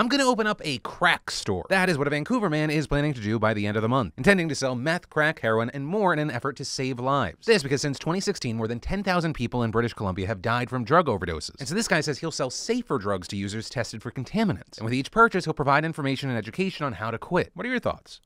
I'm gonna open up a crack store. That is what a Vancouver man is planning to do by the end of the month, intending to sell meth, crack, heroin, and more in an effort to save lives. This because since 2016, more than 10,000 people in British Columbia have died from drug overdoses. And so this guy says he'll sell safer drugs to users tested for contaminants. And with each purchase, he'll provide information and education on how to quit. What are your thoughts?